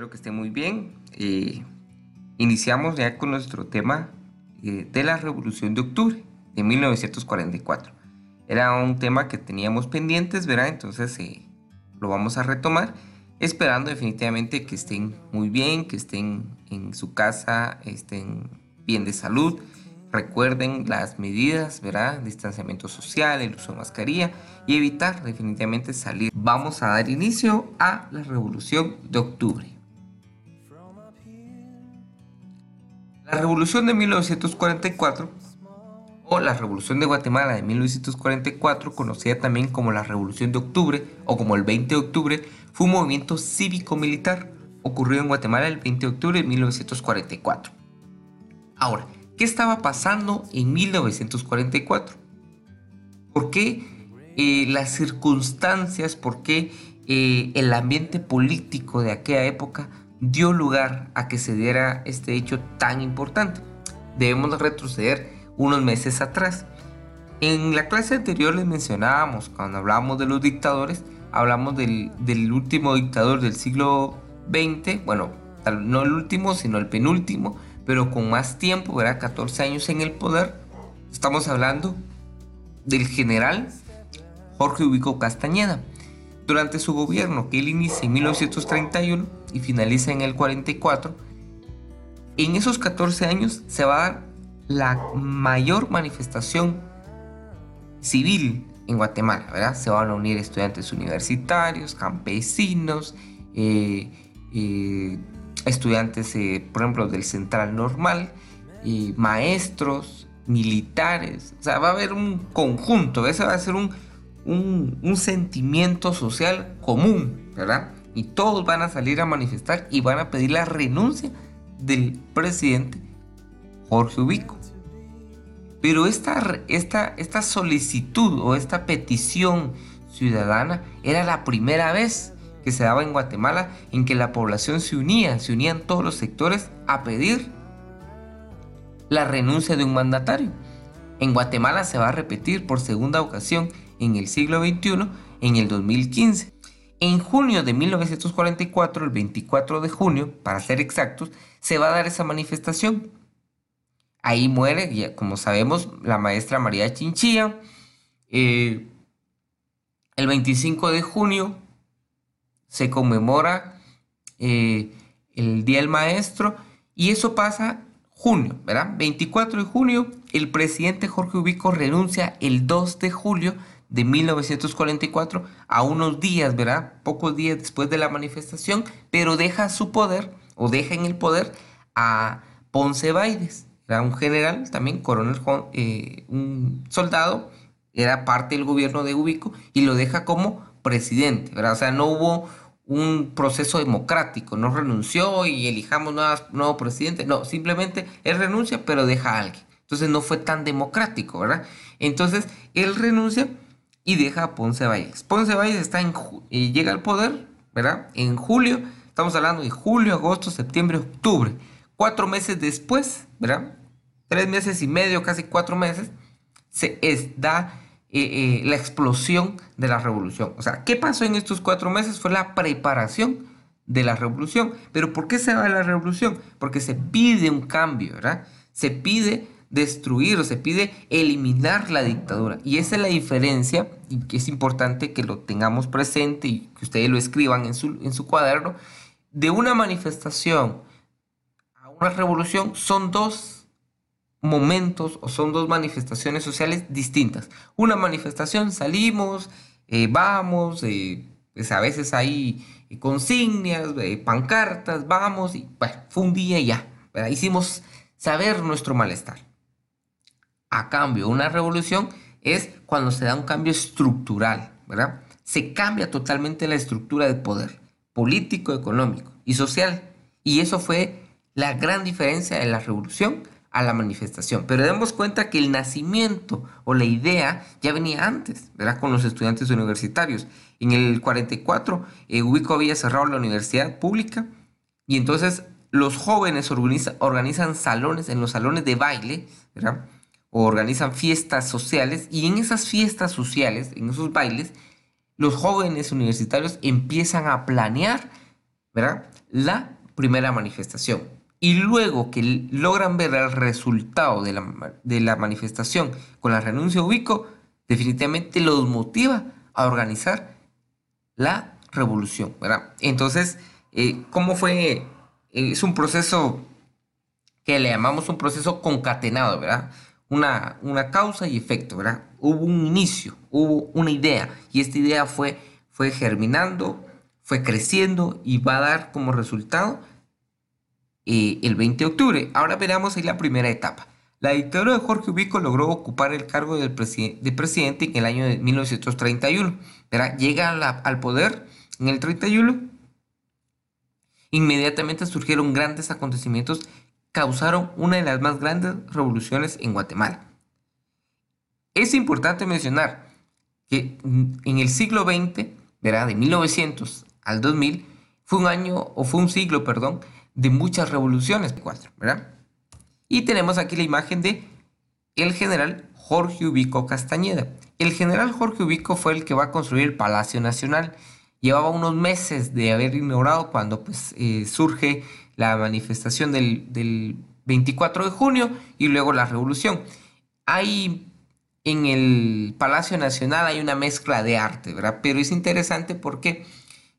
Espero que esté muy bien. Iniciamos ya con nuestro tema de la Revolución de Octubre de 1944. Era un tema que teníamos pendientes, ¿verdad? Entonces lo vamos a retomar, esperando definitivamente que estén muy bien, que estén en su casa, estén bien de salud. Recuerden las medidas, ¿verdad? Distanciamiento social, el uso de mascarilla y evitar definitivamente salir. Vamos a dar inicio a la Revolución de Octubre. La Revolución de 1944 o la Revolución de Guatemala de 1944, conocida también como la Revolución de Octubre o como el 20 de octubre, fue un movimiento cívico-militar ocurrido en Guatemala el 20 de octubre de 1944. Ahora, ¿qué estaba pasando en 1944? ¿Por qué las circunstancias, por qué el ambiente político de aquella época dio lugar a que se diera este hecho tan importante? Debemos retroceder unos meses atrás. En la clase anterior les mencionábamos, cuando hablábamos de los dictadores, hablamos del último dictador del siglo XX, bueno, no el último, sino el penúltimo, pero con más tiempo, ¿verdad? 14 años en el poder. Estamos hablando del general Jorge Ubico Castañeda. Durante su gobierno, que él inicia en 1931 y finaliza en el 44, en esos 14 años se va a dar la mayor manifestación civil en Guatemala, ¿verdad? Se van a unir estudiantes universitarios, campesinos, estudiantes, por ejemplo, del Central Normal, maestros, militares. O sea, va a haber un conjunto, ese va a ser un sentimiento social común, ¿verdad? Y todos van a salir a manifestar y van a pedir la renuncia del presidente Jorge Ubico. Pero esta solicitud o esta petición ciudadana era la primera vez que se daba en Guatemala en que la población se unían todos los sectores a pedir la renuncia de un mandatario. En Guatemala se va a repetir por segunda ocasión en el siglo XXI, en el 2015. En junio de 1944, el 24 de junio, para ser exactos, se va a dar esa manifestación. Ahí muere, como sabemos, la maestra María Chinchilla. El 25 de junio se conmemora el Día del Maestro, y eso pasa junio, ¿verdad? 24 de junio, el presidente Jorge Ubico renuncia el 2 de julio de 1944, a unos días, ¿verdad? Pocos días después de la manifestación, pero deja su poder, o deja en el poder, a Ponce Baides, era un general, también coronel, un soldado, era parte del gobierno de Ubico, y lo deja como presidente, ¿verdad? O sea, no hubo un proceso democrático, no renunció y elijamos nuevo presidente, no, simplemente él renuncia pero deja a alguien, entonces no fue tan democrático, ¿verdad? Entonces él renuncia y deja a Ponce Baides. Ponce Baides llega al poder, ¿verdad? En julio, estamos hablando de julio, agosto, septiembre, octubre, 4 meses después, ¿verdad? 3 meses y medio, casi 4 meses, se da la explosión de la revolución. O sea, ¿qué pasó en estos 4 meses? Fue la preparación de la revolución. ¿Pero por qué se da la revolución? Porque se pide un cambio, ¿verdad? Se pide destruir o se pide eliminar la dictadura. Y esa es la diferencia, y que es importante que lo tengamos presente y que ustedes lo escriban en su cuaderno. De una manifestación a una revolución son 2 momentos o son 2 manifestaciones sociales distintas. Una manifestación salimos, pues a veces hay consignas, pancartas, vamos, y bueno, fue un día y ya, ¿verdad? Hicimos saber nuestro malestar. A cambio, una revolución es cuando se da un cambio estructural, ¿verdad? Se cambia totalmente la estructura de poder político, económico y social, y eso fue la gran diferencia de la revolución a la manifestación. Pero demos cuenta que el nacimiento o la idea ya venía antes, ¿verdad? Con los estudiantes universitarios. En el 44, Ubico había cerrado la universidad pública, y entonces los jóvenes organizan salones, en los salones de baile, ¿verdad? O organizan fiestas sociales, y en esas fiestas sociales, en esos bailes, los jóvenes universitarios empiezan a planear, ¿verdad?, la primera manifestación. Y luego que logran ver el resultado de la manifestación con la renuncia de Ubico, definitivamente los motiva a organizar la revolución, ¿verdad? Entonces, ¿cómo fue? Es un proceso que le llamamos un proceso concatenado, ¿verdad? Una causa y efecto, ¿verdad? Hubo un inicio, hubo una idea, y esta idea fue germinando, fue creciendo y va a dar como resultado el 20 de octubre. Ahora veramos ahí la primera etapa. La dictadura de Jorge Ubico logró ocupar el cargo de presidente en el año de 1931, ¿verdad? Llega al poder en el 31. Inmediatamente surgieron grandes acontecimientos, causaron una de las más grandes revoluciones en Guatemala. Es importante mencionar que en el siglo XX, ¿verdad?, de 1900 al 2000, fue un siglo, de muchas revoluciones, ¿verdad? Y tenemos aquí la imagen de el general Jorge Ubico Castañeda. El general Jorge Ubico fue el que va a construir el Palacio Nacional. Llevaba unos meses de haber inaugurado cuando surge la manifestación del 24 de junio y luego la revolución. En el Palacio Nacional hay una mezcla de arte, ¿verdad? Pero es interesante porque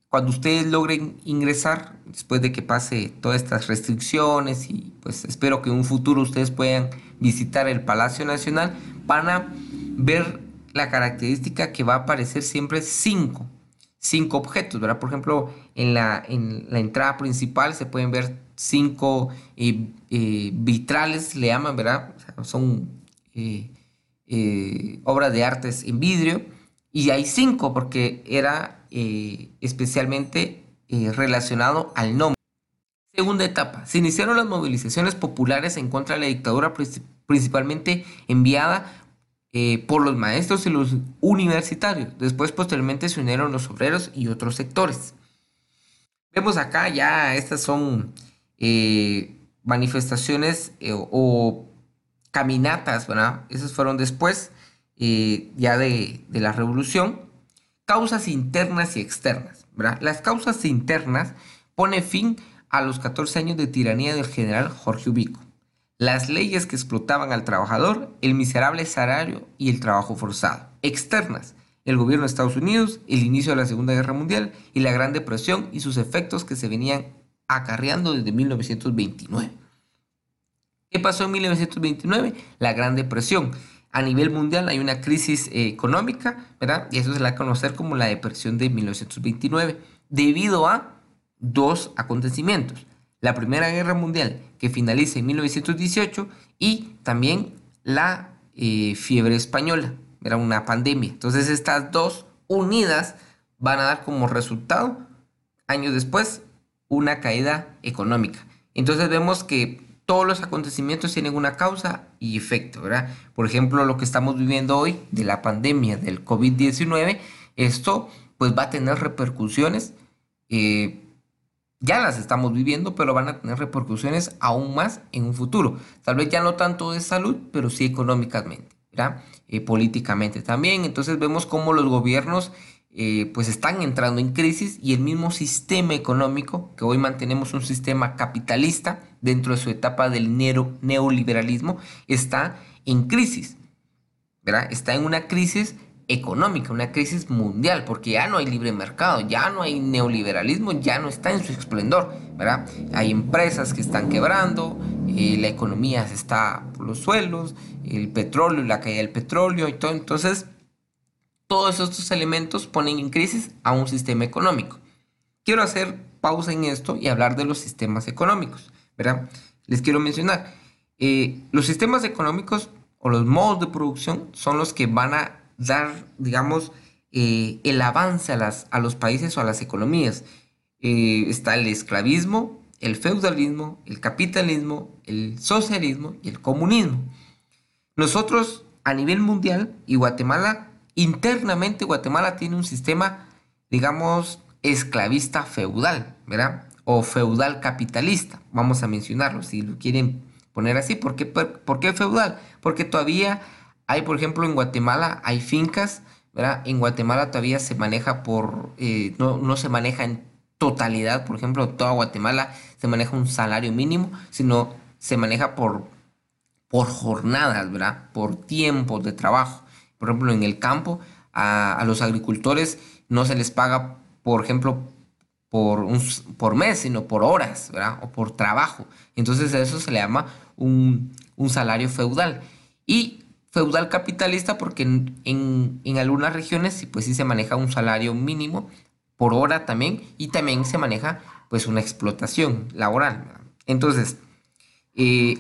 cuando ustedes logren ingresar, después de que pase todas estas restricciones, y pues espero que en un futuro ustedes puedan visitar el Palacio Nacional, van a ver la característica que va a aparecer siempre cinco objetos, ¿verdad? Por ejemplo, en la entrada principal se pueden ver cinco vitrales, le llaman, ¿verdad? O sea, son obras de artes en vidrio, y hay 5 porque era especialmente relacionado al nombre. Segunda etapa, se iniciaron las movilizaciones populares en contra de la dictadura, principalmente enviada por los maestros y los universitarios. Después, posteriormente, se unieron los obreros y otros sectores. Vemos acá ya, estas son manifestaciones o caminatas, ¿verdad? Esas fueron después ya de la revolución. Causas internas y externas, ¿verdad? Las causas internas ponen fin a los 14 años de tiranía del general Jorge Ubico. Las leyes que explotaban al trabajador, el miserable salario y el trabajo forzado. Externas, el gobierno de Estados Unidos, el inicio de la Segunda Guerra Mundial y la Gran Depresión y sus efectos que se venían acarreando desde 1929. ¿Qué pasó en 1929? La Gran Depresión. A nivel mundial hay una crisis económica, ¿verdad? Y eso se la va a conocer como la Depresión de 1929, debido a 2 acontecimientos. La Primera Guerra Mundial, que finaliza en 1918, y también la fiebre española, era una pandemia. Entonces estas 2 unidas van a dar como resultado, años después, una caída económica. Entonces vemos que todos los acontecimientos tienen una causa y efecto, ¿verdad? Por ejemplo, lo que estamos viviendo hoy de la pandemia del COVID-19, esto pues va a tener repercusiones, ya las estamos viviendo, pero van a tener repercusiones aún más en un futuro. Tal vez ya no tanto de salud, pero sí económicamente, ¿verdad? Políticamente también. Entonces vemos cómo los gobiernos pues están entrando en crisis, y el mismo sistema económico, que hoy mantenemos un sistema capitalista dentro de su etapa del neoliberalismo, está en crisis, ¿verdad? Está en una crisis económica, una crisis mundial, porque ya no hay libre mercado, ya no hay neoliberalismo, ya no está en su esplendor, ¿verdad? Hay empresas que están quebrando, la economía se está por los suelos, el petróleo, la caída del petróleo y todo. Entonces todos estos elementos ponen en crisis a un sistema económico. Quiero hacer pausa en esto y hablar de los sistemas económicos, ¿verdad? Les quiero mencionar, los sistemas económicos o los modos de producción son los que van a dar, digamos, el avance a los países o a las economías. Está el esclavismo, el feudalismo, el capitalismo, el socialismo y el comunismo. Nosotros, a nivel mundial, y Guatemala, internamente Guatemala tiene un sistema, digamos, esclavista feudal, ¿verdad? O feudal capitalista, vamos a mencionarlo si lo quieren poner así. ¿Por qué feudal? Porque todavía hay, por ejemplo, en Guatemala hay fincas, ¿verdad? En Guatemala todavía se maneja no se maneja en totalidad, por ejemplo, toda Guatemala se maneja un salario mínimo, sino se maneja por jornadas, ¿verdad? Por tiempos de trabajo. Por ejemplo, en el campo a los agricultores no se les paga, por ejemplo, por mes, sino por horas, ¿verdad? O por trabajo. Entonces a eso se le llama un salario feudal. Y feudal capitalista porque en algunas regiones pues sí se maneja un salario mínimo por hora también, y también se maneja pues una explotación laboral. Entonces,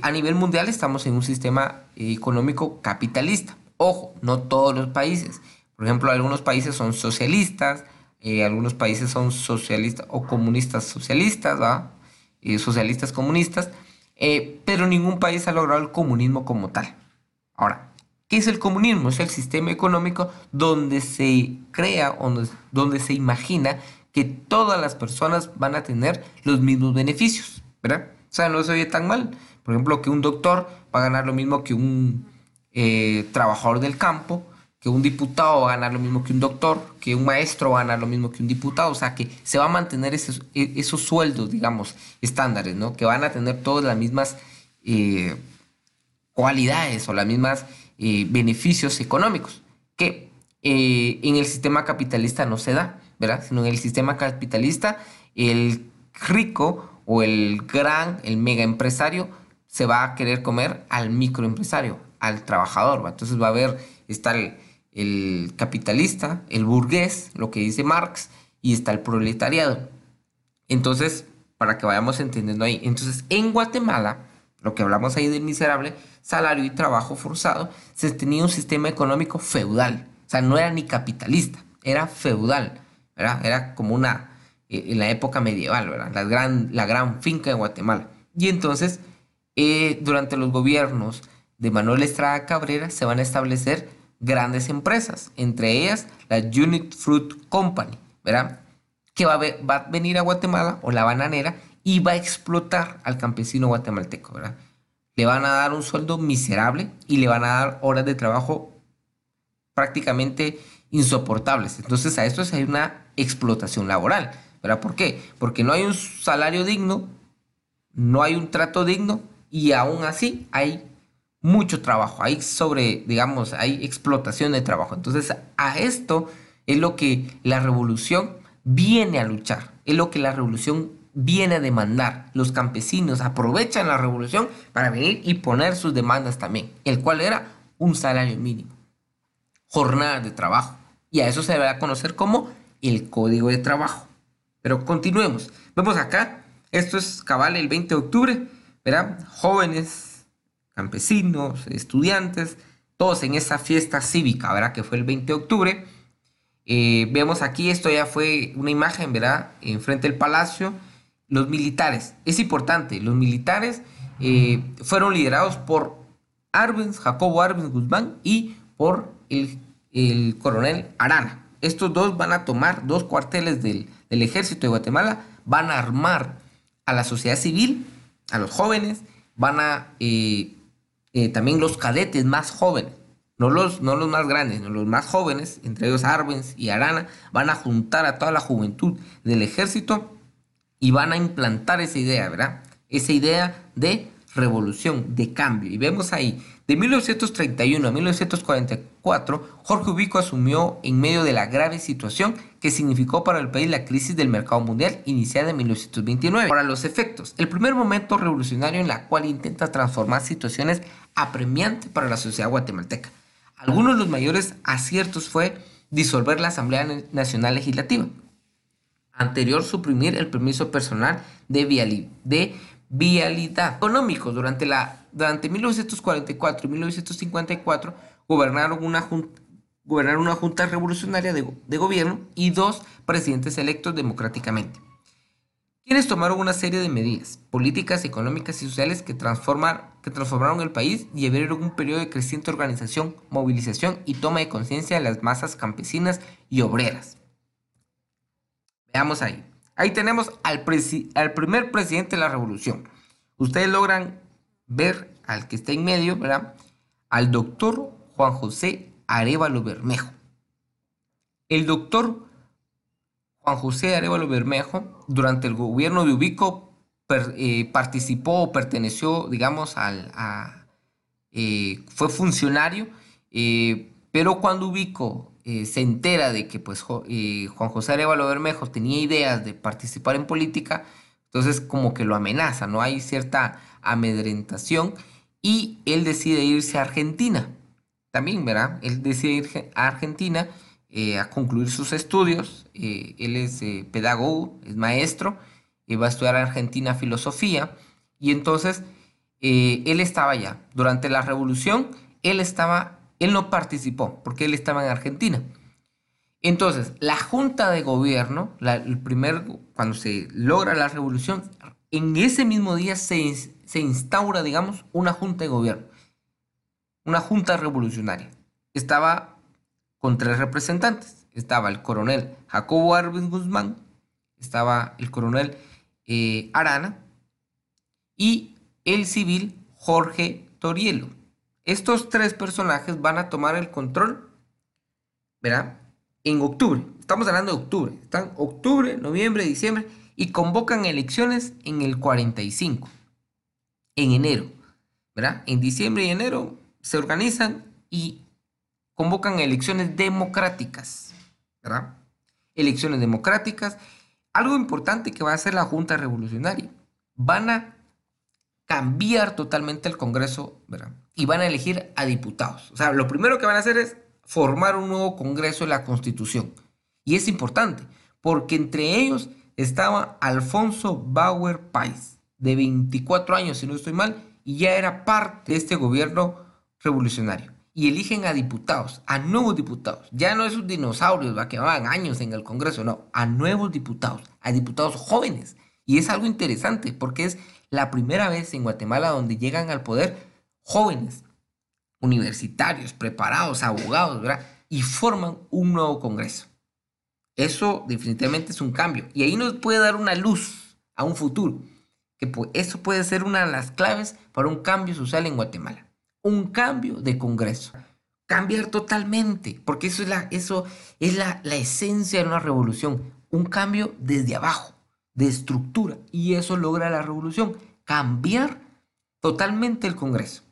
a nivel mundial estamos en un sistema económico capitalista. Ojo, no todos los países. Por ejemplo, algunos países son socialistas, algunos países son socialistas o comunistas socialistas, ¿va? Socialistas comunistas, pero ningún país ha logrado el comunismo como tal. Ahora, ¿qué es el comunismo? Es el sistema económico donde se crea, donde se imagina que todas las personas van a tener los mismos beneficios, ¿verdad? O sea, no se oye tan mal. Por ejemplo, que un doctor va a ganar lo mismo que un trabajador del campo, que un diputado va a ganar lo mismo que un doctor, que un maestro va a ganar lo mismo que un diputado. O sea, que se va a mantener esos sueldos, digamos, estándares, ¿no? Que van a tener todas las mismas cualidades o las mismas beneficios económicos, que en el sistema capitalista no se da, ¿verdad? Sino en el sistema capitalista el rico o el mega empresario se va a querer comer al microempresario, al trabajador, ¿va? Entonces va a haber, está el capitalista, el burgués, lo que dice Marx, y está el proletariado. Entonces, para que vayamos entendiendo ahí, entonces en Guatemala, lo que hablamos ahí del miserable salario y trabajo forzado, se tenía un sistema económico feudal. O sea, no era ni capitalista, era feudal, ¿verdad? Era como en la época medieval, ¿verdad? La gran finca de Guatemala. Y entonces, durante los gobiernos de Manuel Estrada Cabrera, se van a establecer grandes empresas, entre ellas la United Fruit Company, ¿verdad? Que va a venir a Guatemala, o la bananera, y va a explotar al campesino guatemalteco, ¿verdad? Le van a dar un sueldo miserable y le van a dar horas de trabajo prácticamente insoportables. Entonces a esto hay una explotación laboral, ¿verdad? ¿Por qué? Porque no hay un salario digno, no hay un trato digno, y aún así hay mucho trabajo, hay explotación de trabajo. Entonces a esto es lo que la revolución viene a luchar, es lo que la revolución viene a demandar. Los campesinos aprovechan la revolución para venir y poner sus demandas también, el cual era un salario mínimo, jornadas de trabajo, y a eso se va a conocer como el Código de Trabajo. Pero continuemos, vemos acá, esto es cabal el 20 de octubre, ¿verdad? Jóvenes, campesinos, estudiantes, todos en esa fiesta cívica, ¿verdad? Que fue el 20 de octubre. Vemos aquí, esto ya fue una imagen, ¿verdad? Enfrente del palacio. Los militares, es importante, los militares fueron liderados por Jacobo Arbenz Guzmán y por el coronel Arana. Estos dos van a tomar dos cuarteles del ejército de Guatemala, van a armar a la sociedad civil, a los jóvenes, van a también los cadetes más jóvenes, no los más grandes, no los más jóvenes, entre ellos Arbenz y Arana, van a juntar a toda la juventud del ejército y van a implantar esa idea, ¿verdad? Esa idea de revolución, de cambio. Y vemos ahí, de 1931 a 1944, Jorge Ubico asumió en medio de la grave situación que significó para el país la crisis del mercado mundial iniciada en 1929. Para los efectos, el primer momento revolucionario en la cual intenta transformar situaciones apremiantes para la sociedad guatemalteca. Algunos de los mayores aciertos fue disolver la Asamblea Nacional Legislativa, anterior suprimir el permiso personal de vialidad. Económicos, durante 1944 y 1954 gobernaron una junta revolucionaria de gobierno y dos presidentes electos democráticamente, quienes tomaron una serie de medidas políticas, económicas y sociales que transformaron el país y abrieron un periodo de creciente organización, movilización y toma de conciencia de las masas campesinas y obreras. Veamos ahí. Ahí tenemos al primer presidente de la revolución. Ustedes logran ver al que está en medio, ¿verdad? Al doctor Juan José Arevalo Bermejo. El doctor Juan José Arevalo Bermejo, durante el gobierno de Ubico, participó o perteneció, digamos, fue funcionario, pero cuando Ubico se entera de que pues, Juan José Arevalo Bermejo tenía ideas de participar en política, entonces como que lo amenaza, ¿no? Hay cierta amedrentación y él decide irse a Argentina. También, ¿verdad? Él decide ir a Argentina a concluir sus estudios. Él es pedagogo, es maestro, va a estudiar en Argentina filosofía. Y entonces él estaba allá. Durante la revolución, él no participó porque él estaba en Argentina. Entonces, la junta de gobierno, cuando se logra la revolución, en ese mismo día se instaura, digamos, una junta de gobierno. Una junta revolucionaria. Estaba con tres representantes. Estaba el coronel Jacobo Arbenz Guzmán, estaba el coronel Arana y el civil Jorge Toriello. Estos tres personajes van a tomar el control, ¿verdad? En octubre. Estamos hablando de octubre. Están octubre, noviembre, diciembre y convocan elecciones en el 45, en enero, ¿verdad? En diciembre y enero se organizan y convocan elecciones democráticas, ¿verdad? Elecciones democráticas. Algo importante que va a hacer la Junta Revolucionaria. Van a cambiar totalmente el Congreso, ¿verdad? Y van a elegir a diputados. O sea, lo primero que van a hacer es formar un nuevo Congreso de la Constitución. Y es importante, porque entre ellos estaba Alfonso Bauer Páez, de 24 años, si no estoy mal, y ya era parte de este gobierno revolucionario, y eligen a diputados, a nuevos diputados, ya no esos dinosaurios que van años en el Congreso, no, a nuevos diputados, a diputados jóvenes. Y es algo interesante porque es la primera vez en Guatemala donde llegan al poder jóvenes, universitarios, preparados, abogados, ¿verdad? Y forman un nuevo Congreso. Eso definitivamente es un cambio, y ahí nos puede dar una luz a un futuro, que eso puede ser una de las claves para un cambio social en Guatemala. Un cambio de Congreso. Cambiar totalmente, porque eso es la esencia de una revolución. Un cambio desde abajo, de estructura. Y eso logra la revolución. Cambiar totalmente el Congreso.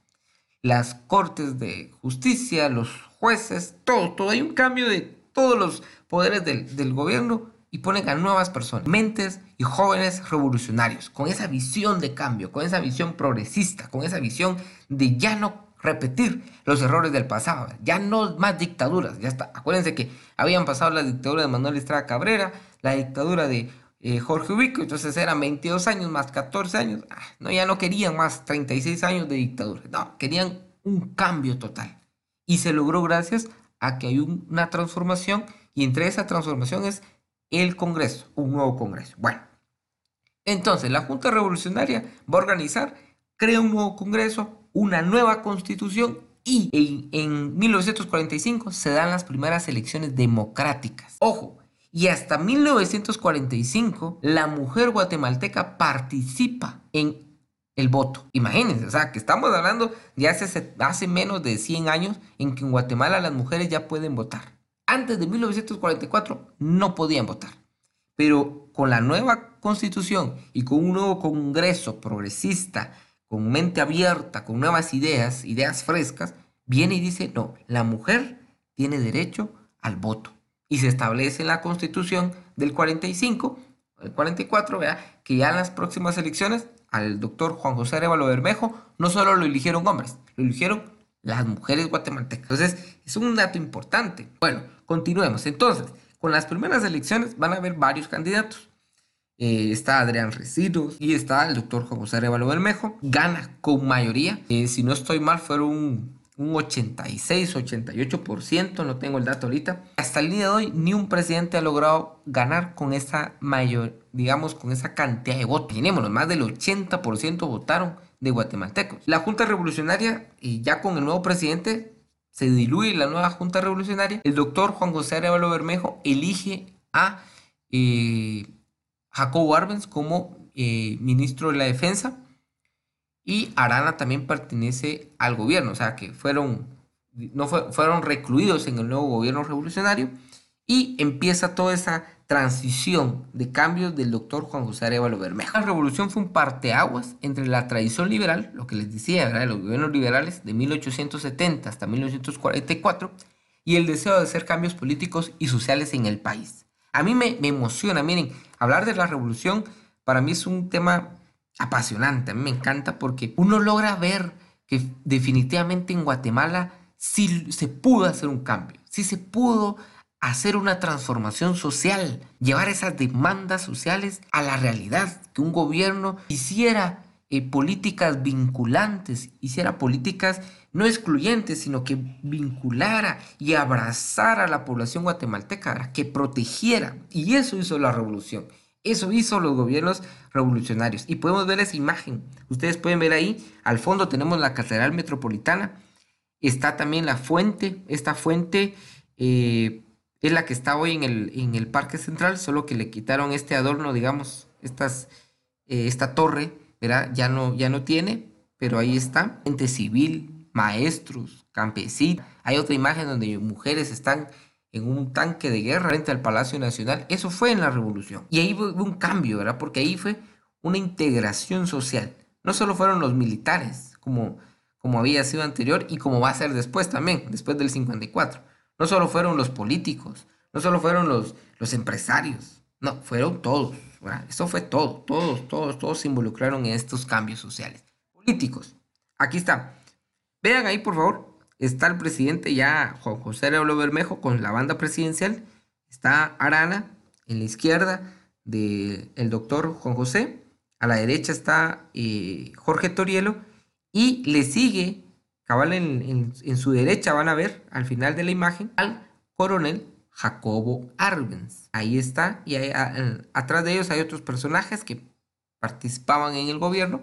Las cortes de justicia, los jueces, todo. Hay un cambio de todos los poderes del gobierno y ponen a nuevas personas. Mentes y jóvenes revolucionarios, con esa visión de cambio, con esa visión progresista, con esa visión de ya no repetir los errores del pasado, ya no más dictaduras, ya está. Acuérdense que habían pasado la dictadura de Manuel Estrada Cabrera, la dictadura de Jorge Ubico, entonces eran 22 años más 14 años, no, ya no querían más 36 años de dictadura, no, querían un cambio total. Y se logró gracias a que hay una transformación, y entre esa transformación es el Congreso, un nuevo Congreso. Bueno, entonces, la Junta Revolucionaria va a organizar, crea un nuevo Congreso, una nueva Constitución, y en 1945 se dan las primeras elecciones democráticas. Ojo, y hasta 1945 la mujer guatemalteca participa en el voto. Imagínense, o sea, que estamos hablando de hace menos de 100 años en que en Guatemala las mujeres ya pueden votar. Antes de 1944 no podían votar, pero con la nueva Constitución y con un nuevo Congreso progresista, con mente abierta, con nuevas ideas frescas, viene y dice, no, la mujer tiene derecho al voto. Y se establece en la Constitución del 45, el 44, ¿verdad? Que ya en las próximas elecciones al doctor Juan José Arevalo Bermejo no solo lo eligieron hombres, lo eligieron las mujeres guatemaltecas. Entonces, es un dato importante. Bueno, continuemos. Entonces, con las primeras elecciones van a haber varios candidatos. Está Adrián Recinos y está el doctor Juan José Arevalo Bermejo. Gana con mayoría. Si no estoy mal, fueron un 86, 88%. No tengo el dato ahorita. Hasta el día de hoy, ni un presidente ha logrado ganar con esa mayor, digamos, con esa cantidad de votos. Tenémonos, más del 80% votaron de guatemaltecos. La Junta Revolucionaria, y ya con el nuevo presidente, se diluye la nueva Junta Revolucionaria. El doctor Juan José Arevalo Bermejo elige a Jacobo Arbenz como ministro de la Defensa, y Arana también pertenece al gobierno, o sea que fueron recluidos en el nuevo gobierno revolucionario. y empieza toda esa transición de cambios del doctor Juan José Arevalo Bermejo. La revolución fue un parteaguas entre la tradición liberal, lo que les decía, ¿verdad?, de los gobiernos liberales de 1870 hasta 1944, y el deseo de hacer cambios políticos y sociales en el país. A mí me emociona, miren, hablar de la revolución para mí es un tema apasionante, a mí me encanta porque uno logra ver que definitivamente en Guatemala sí se pudo hacer un cambio, sí se pudo hacer una transformación social, llevar esas demandas sociales a la realidad, que un gobierno hiciera políticas vinculantes, hiciera políticas no excluyentes, sino que vinculara y abrazara a la población guatemalteca, ¿verdad?, que protegiera. Y eso hizo la revolución, eso hizo los gobiernos revolucionarios. Y podemos ver esa imagen, ustedes pueden ver ahí, al fondo tenemos la Catedral Metropolitana, está también la fuente, esta fuente es la que está hoy en el Parque Central, solo que le quitaron este adorno, digamos, esta torre, ¿verdad? Ya no tiene, pero ahí está. Gente civil, maestros, campesinos. Hay otra imagen donde mujeres están en un tanque de guerra frente al Palacio Nacional. Eso fue en la revolución. Y ahí hubo un cambio, ¿verdad? Porque ahí fue una integración social. No solo fueron los militares, como había sido anterior y como va a ser después también, después del 54. No solo fueron los políticos, no solo fueron los empresarios, no, fueron todos, ¿verdad? Eso fue todo, todos se involucraron en estos cambios sociales. Políticos, aquí está, vean ahí por favor, está el presidente ya, Juan José Arevalo Bermejo con la banda presidencial, está Arana en la izquierda del doctor Juan José, a la derecha está Jorge Toriello y le sigue cabal en su derecha, van a ver al final de la imagen, al coronel Jacobo Arbenz. Ahí está, y ahí, atrás de ellos hay otros personajes que participaban en el gobierno.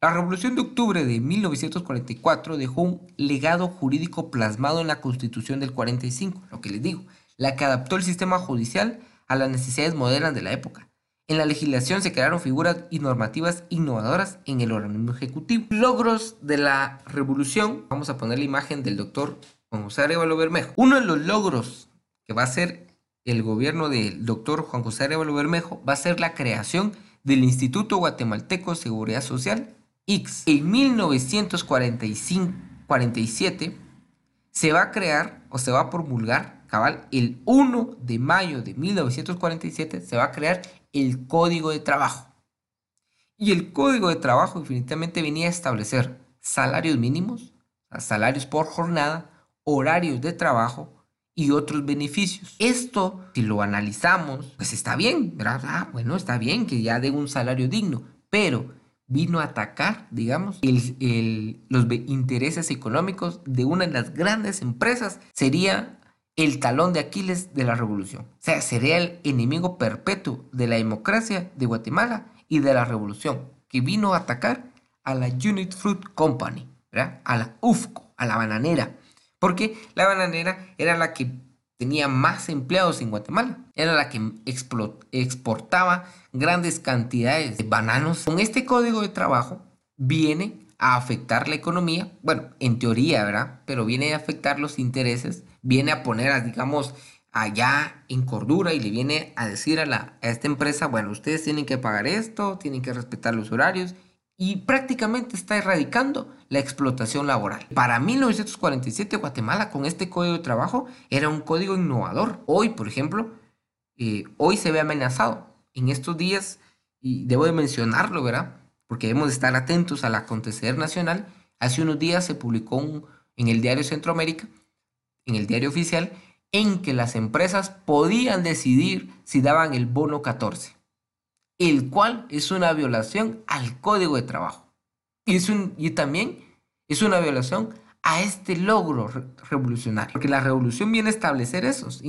La Revolución de Octubre de 1944 dejó un legado jurídico plasmado en la Constitución del 45, lo que les digo, la que adaptó el sistema judicial a las necesidades modernas de la época. En la legislación se crearon figuras y normativas innovadoras en el organismo ejecutivo. Logros de la revolución. Vamos a poner la imagen del doctor Juan José Arevalo Bermejo. Uno de los logros que va a hacer el gobierno del doctor Juan José Arevalo Bermejo va a ser la creación del Instituto Guatemalteco de Seguridad Social, IGSS. En 1947 se va a crear o se va a promulgar, cabal, el 1 de mayo de 1947 se va a crear el Código de Trabajo. Y el Código de Trabajo definitivamente venía a establecer salarios mínimos, salarios por jornada, horarios de trabajo y otros beneficios. Esto, si lo analizamos, pues está bien, ¿verdad? Ah, bueno, está bien que ya den un salario digno, pero vino a atacar, digamos, los intereses económicos de una de las grandes empresas. Sería el talón de Aquiles de la revolución. O sea, sería el enemigo perpetuo de la democracia de Guatemala y de la revolución, que vino a atacar a la United Fruit Company, ¿verdad?, a la UFCO, a la bananera, porque la bananera era la que tenía más empleados en Guatemala, era la que exportaba grandes cantidades de bananos. Con este código de trabajo viene a afectar la economía, bueno, en teoría, ¿verdad?, pero viene a afectar los intereses, viene a poner, digamos, allá en cordura y le viene a decir a esta empresa, bueno, ustedes tienen que pagar esto, tienen que respetar los horarios, y prácticamente está erradicando la explotación laboral. Para 1947, Guatemala, con este código de trabajo, era un código innovador. Hoy, por ejemplo, hoy se ve amenazado. En estos días, y debo de mencionarlo, ¿verdad?, porque debemos de estar atentos al acontecer nacional. Hace unos días se publicó en el diario Centroamérica, en el diario oficial, en que las empresas podían decidir si daban el bono 14, el cual es una violación al Código de Trabajo. Y también es una violación a este logro revolucionario, porque la revolución viene a establecer esos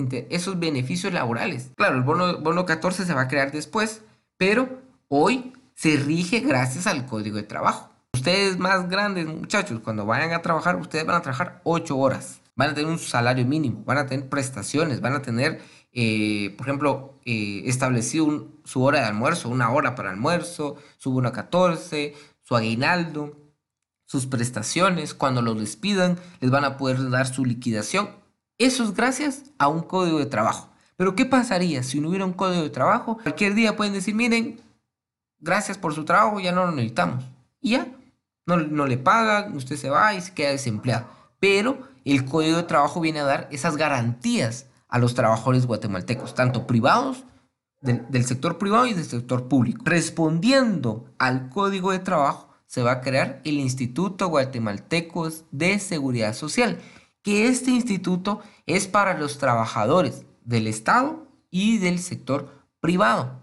beneficios laborales. Claro, el bono 14 se va a crear después, pero hoy se rige gracias al Código de Trabajo. Ustedes más grandes, muchachos, cuando vayan a trabajar, ustedes van a trabajar 8 horas. Van a tener un salario mínimo, van a tener prestaciones, van a tener, por ejemplo, establecido su hora de almuerzo, una hora para almuerzo, su bono 14, su aguinaldo, sus prestaciones. Cuando los despidan, les van a poder dar su liquidación. Eso es gracias a un Código de Trabajo. Pero ¿qué pasaría si no hubiera un código de trabajo? Cualquier día pueden decir, miren, gracias por su trabajo, ya no lo necesitamos. Y ya, no le pagan, usted se va y se queda desempleado. Pero el código de trabajo viene a dar esas garantías a los trabajadores guatemaltecos, tanto privados, del sector privado y del sector público. Respondiendo al código de trabajo, se va a crear el Instituto Guatemalteco de Seguridad Social, que este instituto es para los trabajadores del Estado y del sector privado.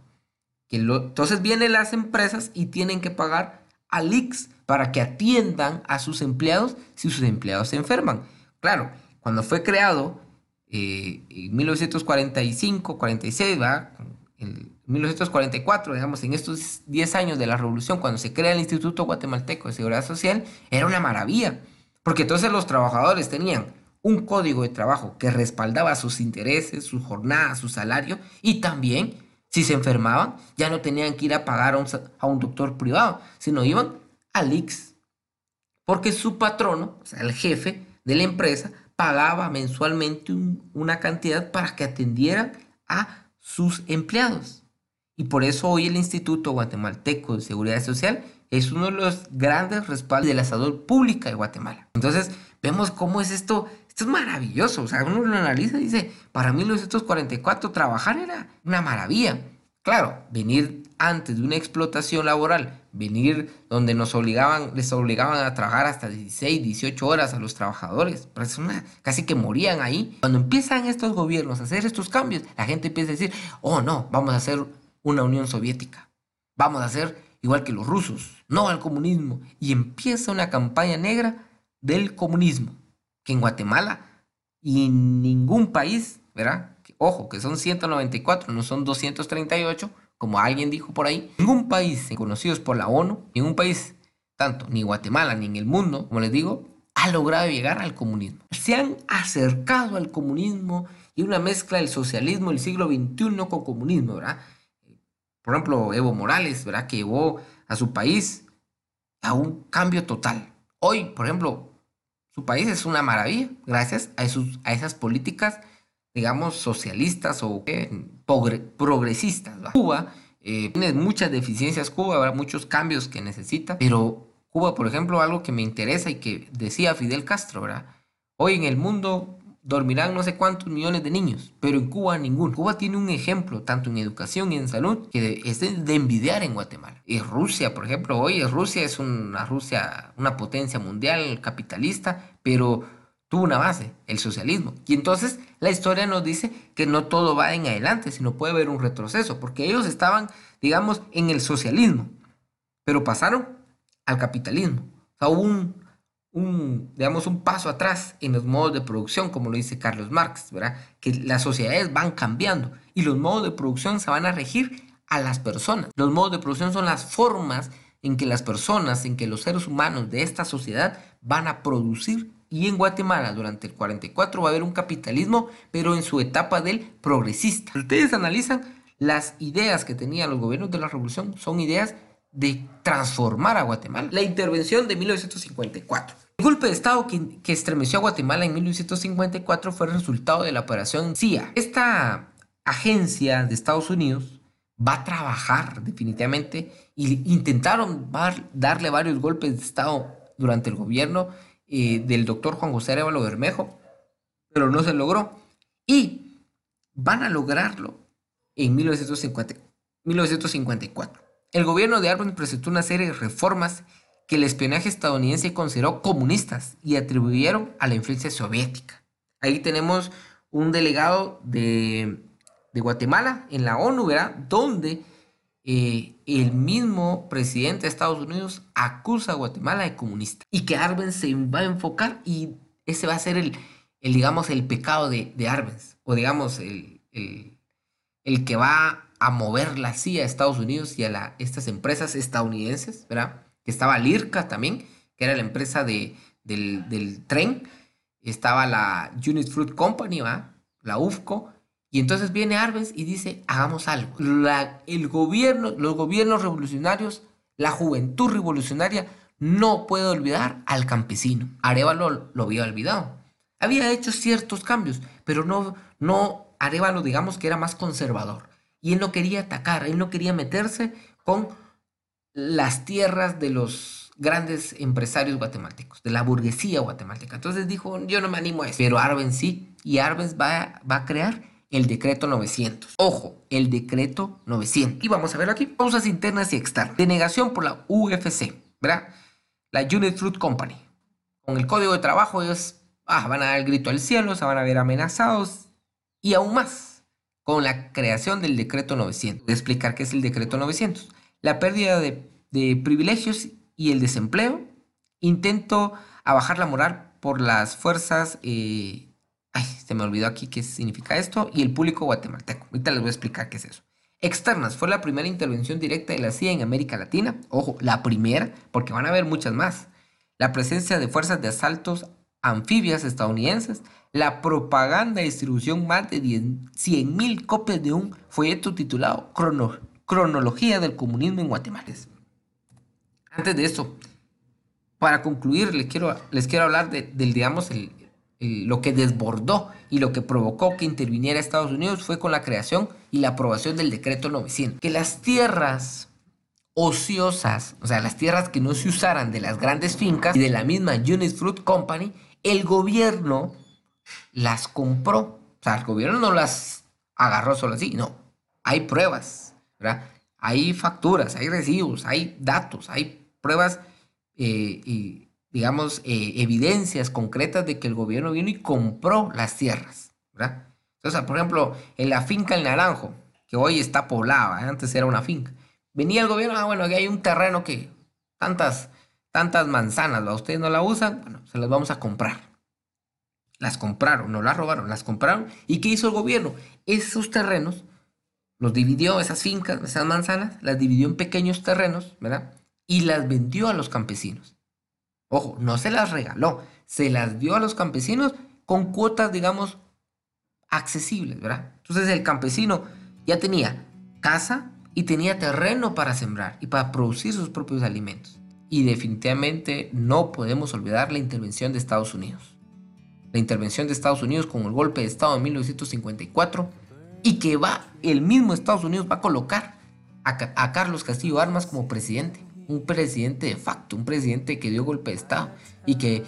Entonces vienen las empresas y tienen que pagar al ICS para que atiendan a sus empleados si sus empleados se enferman. Claro, cuando fue creado en 1945, 46, ¿verdad? En 1944, digamos, en estos 10 años de la revolución, cuando se crea el Instituto Guatemalteco de Seguridad Social, era una maravilla, porque entonces los trabajadores tenían un código de trabajo que respaldaba sus intereses, sus jornadas, su salario, y también, si se enfermaban, ya no tenían que ir a pagar a un doctor privado, sino iban al ICS, porque su patrono, o sea, el jefe de la empresa, pagaba mensualmente una cantidad para que atendieran a sus empleados. Y por eso hoy el Instituto Guatemalteco de Seguridad Social es uno de los grandes respaldos de la salud pública de Guatemala. Entonces vemos cómo es esto es maravilloso. O sea, uno lo analiza y dice, para 1944 trabajar era una maravilla. Claro, venir antes de una explotación laboral, venir donde les obligaban a trabajar hasta 16, 18 horas a los trabajadores, casi que morían ahí. Cuando empiezan estos gobiernos a hacer estos cambios, la gente empieza a decir, oh no, vamos a hacer una Unión Soviética, vamos a hacer igual que los rusos, no al comunismo. Y empieza una campaña negra del comunismo, que en Guatemala y en ningún país, ¿verdad? Ojo, que son 194, no son 238, como alguien dijo por ahí. Ningún país conocido por la ONU, ningún país, tanto ni Guatemala ni en el mundo, como les digo, ha logrado llegar al comunismo. Se han acercado al comunismo y una mezcla del socialismo del siglo XXI con comunismo, ¿verdad? Por ejemplo, Evo Morales, ¿verdad? Que llevó a su país a un cambio total. Hoy, por ejemplo, su país es una maravilla gracias a esas políticas, digamos, socialistas o progresistas, ¿va? Cuba tiene muchas deficiencias, Cuba habrá muchos cambios que necesita, pero Cuba, por ejemplo, algo que me interesa y que decía Fidel Castro, ¿verdad? Hoy en el mundo dormirán no sé cuántos millones de niños, pero en Cuba ninguno. Cuba tiene un ejemplo, tanto en educación y en salud, que es de envidiar en Guatemala. Y Rusia, por ejemplo, hoy Rusia es una potencia mundial capitalista, pero tuvo una base, el socialismo. Y entonces la historia nos dice que no todo va en adelante, sino puede haber un retroceso, porque ellos estaban, digamos, en el socialismo, pero pasaron al capitalismo. O sea, hubo un paso atrás en los modos de producción, como lo dice Carlos Marx, ¿verdad? Que las sociedades van cambiando y los modos de producción se van a regir a las personas. Los modos de producción son las formas en que las personas, en que los seres humanos de esta sociedad van a producir. Y en Guatemala durante el 44 va a haber un capitalismo, pero en su etapa del progresista. Ustedes analizan las ideas que tenían los gobiernos de la revolución, son ideas de transformar a Guatemala. La intervención de 1954. El golpe de estado que estremeció a Guatemala en 1954 fue el resultado de la operación CIA. Esta agencia de Estados Unidos va a trabajar definitivamente, y intentaron darle varios golpes de estado durante el gobierno del doctor Juan José Arevalo Bermejo, pero no se logró, y van a lograrlo en 1954. El gobierno de Arbenz presentó una serie de reformas que el espionaje estadounidense consideró comunistas y atribuyeron a la influencia soviética. Ahí tenemos un delegado de Guatemala en la ONU, ¿verdad? Donde el mismo presidente de Estados Unidos acusa a Guatemala de comunista, y que Arbenz se va a enfocar, y ese va a ser el pecado de Arbenz, o digamos el que va a mover la CIA a Estados Unidos y a estas empresas estadounidenses, ¿verdad? Que estaba Lirca también, que era la empresa del tren, estaba la United Fruit Company, ¿verdad? La UFCO. Y entonces viene Arbenz y dice, hagamos algo. Los gobiernos revolucionarios, la juventud revolucionaria no puede olvidar al campesino. Arevalo lo había olvidado. Había hecho ciertos cambios, pero no Arevalo, digamos que era más conservador, y él no quería atacar, él no quería meterse con las tierras de los grandes empresarios guatemaltecos, de la burguesía guatemalteca. Entonces dijo, yo no me animo a eso, pero Arbenz sí, y Arbenz va a crear el decreto 900. Ojo, el decreto 900. Y vamos a verlo aquí, causas internas y externas. Denegación por la UFC, ¿verdad? La United Fruit Company. Con el código de trabajo ellos van a dar el grito al cielo, se van a ver amenazados y aún más con la creación del decreto 900. Voy a explicar qué es el decreto 900. La pérdida de privilegios y el desempleo. Intento a bajar la moral por las fuerzas... se me olvidó aquí qué significa esto, y el público guatemalteco. Ahorita les voy a explicar qué es eso. Externas, fue la primera intervención directa de la CIA en América Latina. Ojo, la primera, porque van a haber muchas más. La presencia de fuerzas de asaltos anfibias estadounidenses, la propaganda y distribución más de 100.000 copias de un folleto titulado Cronología del comunismo en Guatemala. Antes de eso, para concluir, les quiero hablar lo que desbordó y lo que provocó que interviniera Estados Unidos fue con la creación y la aprobación del decreto 900. Que las tierras ociosas, o sea, las tierras que no se usaran de las grandes fincas y de la misma United Fruit Company, el gobierno las compró. O sea, el gobierno no las agarró solo así, no. Hay pruebas, ¿verdad? Hay facturas, hay recibos, hay datos, hay pruebas y... digamos, evidencias concretas de que el gobierno vino y compró las tierras, ¿verdad? Entonces, por ejemplo, en la finca El Naranjo, que hoy está poblada, antes era una finca, venía el gobierno, aquí hay un terreno que tantas manzanas, ustedes no la usan, se las vamos a comprar. Las compraron, no las robaron, las compraron. ¿Y qué hizo el gobierno? Esos terrenos los dividió, esas fincas, esas manzanas, las dividió en pequeños terrenos, ¿verdad? Y las vendió a los campesinos. Ojo, no se las regaló, se las dio a los campesinos con cuotas, digamos, accesibles, ¿verdad? Entonces el campesino ya tenía casa y tenía terreno para sembrar y para producir sus propios alimentos. Y definitivamente no podemos olvidar la intervención de Estados Unidos. La intervención de Estados Unidos con el golpe de Estado de 1954 y que el mismo Estados Unidos va a colocar a Carlos Castillo Armas como presidente. Un presidente de facto, un presidente que dio golpe de Estado y que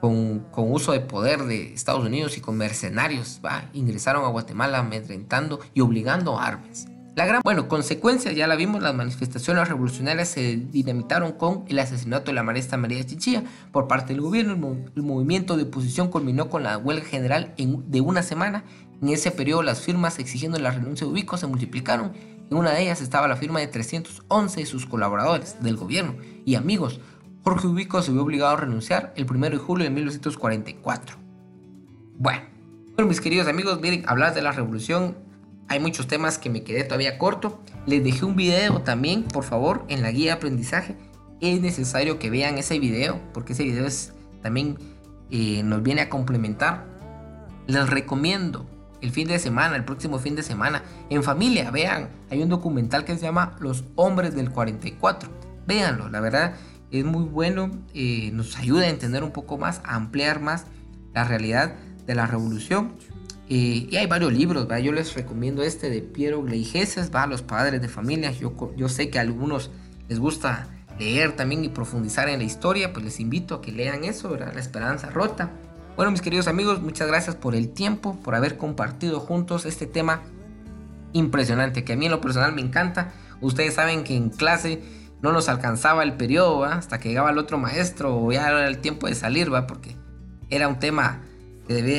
con uso de poder de Estados Unidos y con mercenarios ingresaron a Guatemala amedrentando y obligando a Arbenz. La gran consecuencia, ya la vimos, las manifestaciones revolucionarias se dinamitaron con el asesinato de la maestra María Chinchilla por parte del gobierno. El movimiento de oposición culminó con la huelga general de una semana. En ese periodo las firmas exigiendo la renuncia de Ubico se multiplicaron. En una de ellas estaba la firma de 311 de sus colaboradores del gobierno y amigos. Jorge Ubico se vio obligado a renunciar el 1 de julio de 1944. Bueno, mis queridos amigos, miren, hablar de la revolución, hay muchos temas que me quedé todavía corto. Les dejé un video también, por favor, en la guía de aprendizaje. Es necesario que vean ese video, porque ese video también nos viene a complementar. Les recomiendo. El fin de semana, el próximo fin de semana, en familia, vean, hay un documental que se llama Los Hombres del 44, véanlo, la verdad es muy bueno, nos ayuda a entender un poco más, a ampliar más la realidad de la revolución, y hay varios libros, yo les recomiendo este de Piero Gleijeses, Los Padres de Familia, yo sé que a algunos les gusta leer también y profundizar en la historia, pues les invito a que lean eso, La Esperanza Rota. Bueno, mis queridos amigos, muchas gracias por el tiempo, por haber compartido juntos este tema impresionante, que a mí en lo personal me encanta. Ustedes saben que en clase no nos alcanzaba el periodo, hasta que llegaba el otro maestro, o ya era el tiempo de salir, porque era un tema,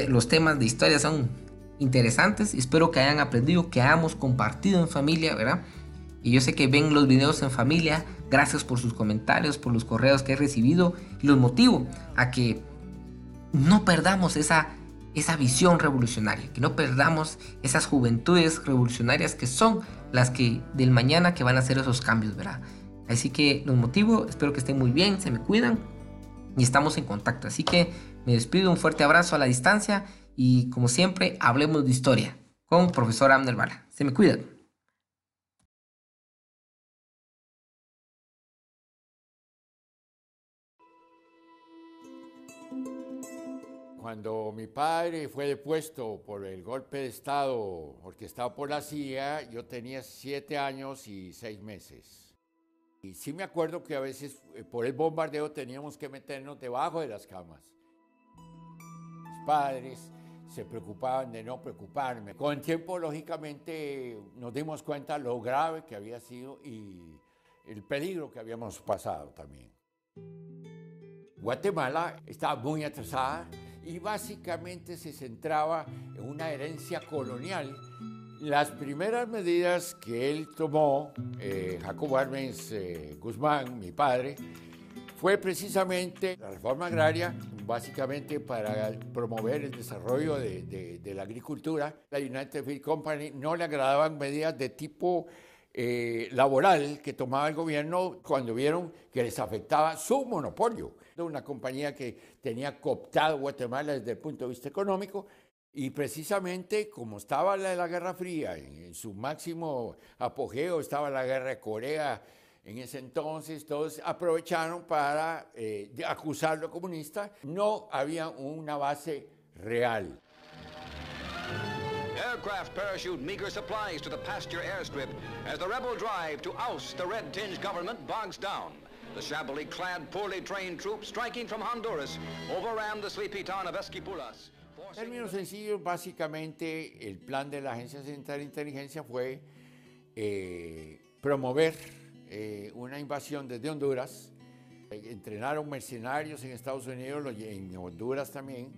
los temas de historia son interesantes. Espero que hayan aprendido, que hayamos compartido en familia, Y yo sé que ven los videos en familia. Gracias por sus comentarios, por los correos que he recibido, y los motivo a que no perdamos esa visión revolucionaria, que no perdamos esas juventudes revolucionarias que son las que del mañana que van a hacer esos cambios, Así que los motivo, espero que estén muy bien, se me cuidan y estamos en contacto. Así que me despido, un fuerte abrazo a la distancia y como siempre, hablemos de historia con profesor Amner Vara. Se me cuidan. cuando mi padre fue depuesto por el golpe de Estado orquestado por la CIA, yo tenía 7 años y 6 meses. Y sí me acuerdo que a veces por el bombardeo teníamos que meternos debajo de las camas. Mis padres se preocupaban de no preocuparme. Con el tiempo, lógicamente, nos dimos cuenta lo grave que había sido y el peligro que habíamos pasado también. Guatemala estaba muy atrasada y básicamente se centraba en una herencia colonial. Las primeras medidas que él tomó, Jacobo Arbenz Guzmán, mi padre, fue precisamente la reforma agraria, básicamente para promover el desarrollo de la agricultura. La United Fruit Company no le agradaban medidas de tipo laboral que tomaba el gobierno cuando vieron que les afectaba su monopolio. Una compañía que tenía cooptado Guatemala desde el punto de vista económico y precisamente como estaba la Guerra Fría, en su máximo apogeo estaba la Guerra de Corea. En ese entonces todos aprovecharon para acusarlo de comunista. No había una base real. Aircraft parachute meager supplies to the pasture airstrip as the rebel drive to oust the red-tinged government bogs down. The shabbily clad, poorly trained troops striking from Honduras overran the sleepy town of Esquipulas. En términos sencillos, básicamente el plan de la Agencia Central de Inteligencia fue promover una invasión desde Honduras. Entrenaron mercenarios en Estados Unidos, en Honduras también,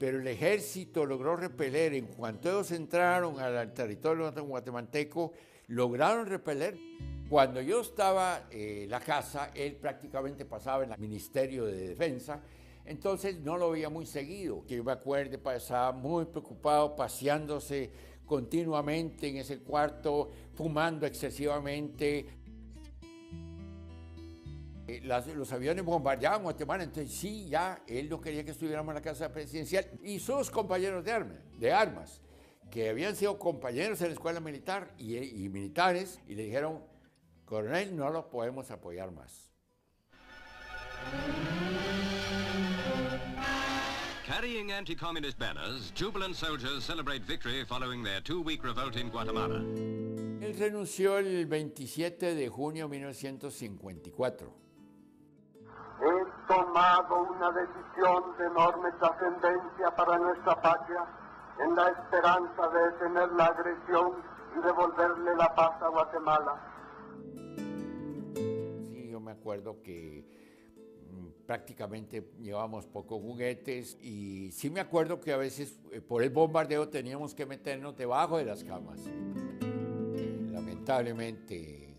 pero el ejército logró repeler. En cuanto ellos entraron al territorio guatemalteco, lograron repeler. Cuando yo estaba en la casa, él prácticamente pasaba en el Ministerio de Defensa, entonces no lo veía muy seguido. Que yo me acuerdo, estaba muy preocupado, paseándose continuamente en ese cuarto, fumando excesivamente. Los aviones bombardeaban Guatemala, entonces sí, ya él no quería que estuviéramos en la Casa Presidencial. Y sus compañeros de armas, que habían sido compañeros en la escuela militar y militares, y le dijeron, coronel, no lo podemos apoyar más. Carrying anti-communist banners, jubilant soldiers celebrate victory following their 2-week revolt in Guatemala. Él renunció el 27 de junio de 1954. He tomado una decisión de enorme trascendencia para nuestra patria en la esperanza de detener la agresión y devolverle la paz a Guatemala. Sí, yo me acuerdo que prácticamente llevamos pocos juguetes y sí me acuerdo que a veces por el bombardeo teníamos que meternos debajo de las camas. Lamentablemente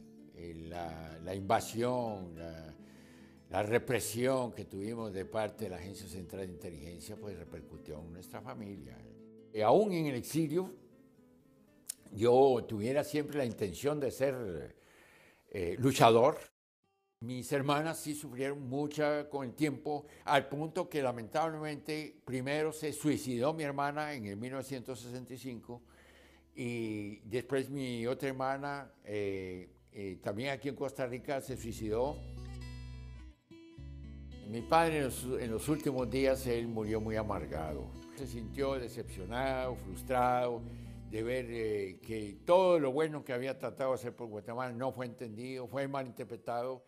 la invasión, la represión que tuvimos de parte de la Agencia Central de Inteligencia pues repercutió en nuestra familia. Y aún en el exilio, yo tuviera siempre la intención de ser luchador. Mis hermanas sí sufrieron mucho con el tiempo, al punto que lamentablemente primero se suicidó mi hermana en el 1965 y después mi otra hermana, también aquí en Costa Rica, se suicidó. Mi padre en los últimos días, él murió muy amargado. Se sintió decepcionado, frustrado de ver que todo lo bueno que había tratado de hacer por Guatemala no fue entendido, fue malinterpretado.